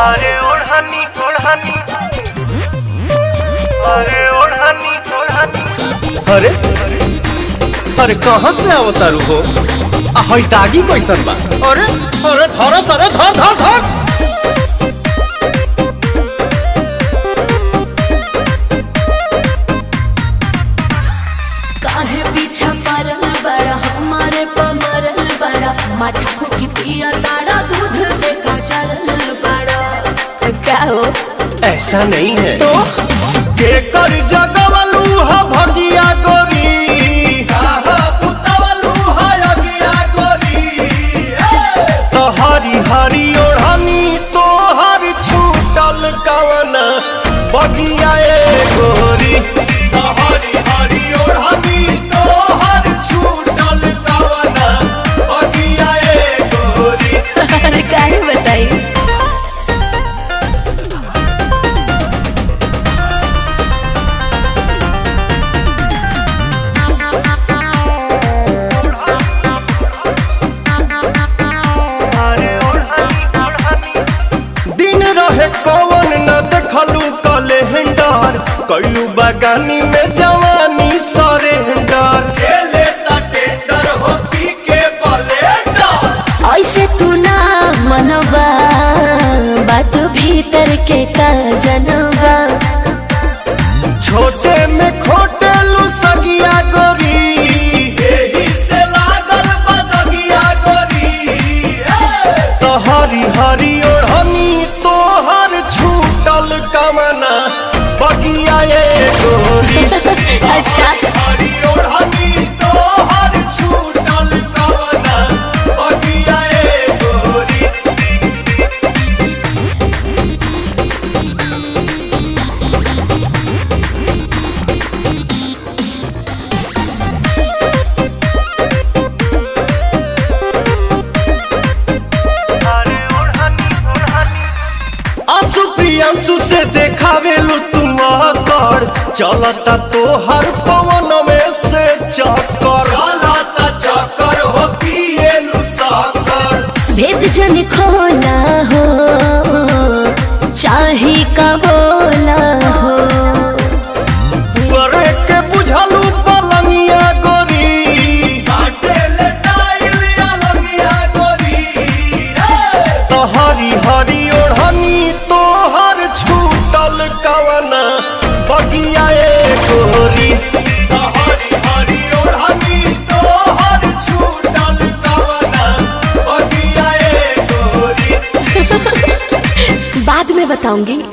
अरे ओढ़नी ओढ़नी, अरे ओढ़नी ओढ़नी, अरे अरे कहाँ से आवतारू हो? अहो दागी कैसन बा? अरे अरे धर सरे धर धर धर। ऐसा नहीं है तो के कर जगवलू हा भगिया गोरी, कहा पुतवलू हा अगिया गोरी, तो हरी हरी ओढ़नी तो हर छूटल कवन बगिया ए गोरी, तो हरी हरी ओढ़नी तो हर छूटल कवन बगिया ए गोरी। अरे काहे बताई कलू बगानी में जवानी सरेंडर खेले टेंडर हो पी के बलेंडर। ऐसे तू ना मनवा बात भीतर के का जनवा, छोटे में खोटे लू सगिया गोरी, यही से लागल बदगिया गोरी, तो हरी हरी ओढ़नी तो हर छूटल कमना बगिया ए गोरी। अच्छा हरी ओढ़नी तो हर छूटल कवना बगिया ए गोरी। अरे ओढ़नी ओढ़नी आंसू प्रियांशु से देखावेलू चलता तो हर पवन में से चक्कर, चलता चक्कर हो पिए लू साकर, भेद जन खोला हो चाहे का बोला हो, पुअरे के बुझलू पलंगिया गोरी, काटे ले टाइल अलंगिया गोरी, तो हरी हरी ओढ़नी तो हर छूटल कवना बगिया ए गोरी, तो हरी हरी ओढ़नी तो हर छूटल कवना बगिया ए गोरी। बाद में बताऊंगी।